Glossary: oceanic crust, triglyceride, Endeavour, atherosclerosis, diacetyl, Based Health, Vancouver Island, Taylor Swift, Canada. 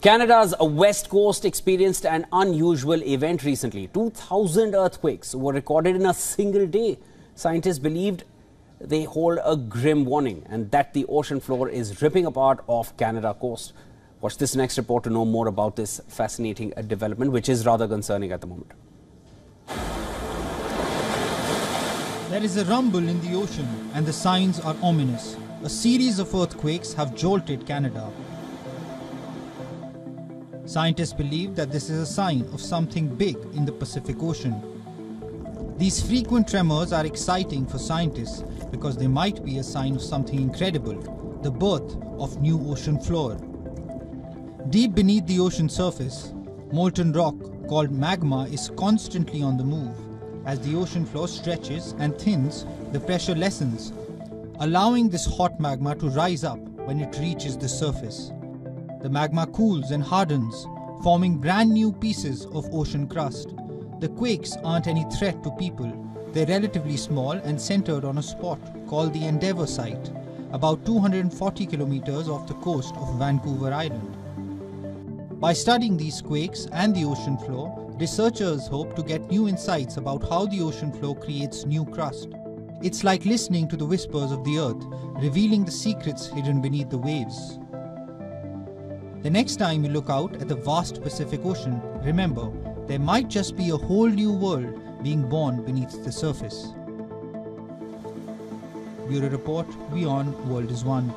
Canada's West Coast experienced an unusual event recently. 2,000 earthquakes were recorded in a single day. Scientists believed they hold a grim warning and that the ocean floor is ripping apart off Canada coast. Watch this next report to know more about this fascinating development, which is rather concerning at the moment. There is a rumble in the ocean and the signs are ominous. A series of earthquakes have jolted Canada. Scientists believe that this is a sign of something big in the Pacific Ocean. These frequent tremors are exciting for scientists because they might be a sign of something incredible, the birth of new ocean floor. Deep beneath the ocean surface, molten rock called magma is constantly on the move. As the ocean floor stretches and thins, the pressure lessens, allowing this hot magma to rise up when it reaches the surface. The magma cools and hardens, forming brand new pieces of ocean crust. The quakes aren't any threat to people. They're relatively small and centered on a spot called the Endeavour site, about 240 kilometers off the coast of Vancouver Island. By studying these quakes and the ocean floor, researchers hope to get new insights about how the ocean floor creates new crust. It's like listening to the whispers of the earth, revealing the secrets hidden beneath the waves. The next time you look out at the vast Pacific Ocean, remember, there might just be a whole new world being born beneath the surface. Bureau Report, Beyond World is One.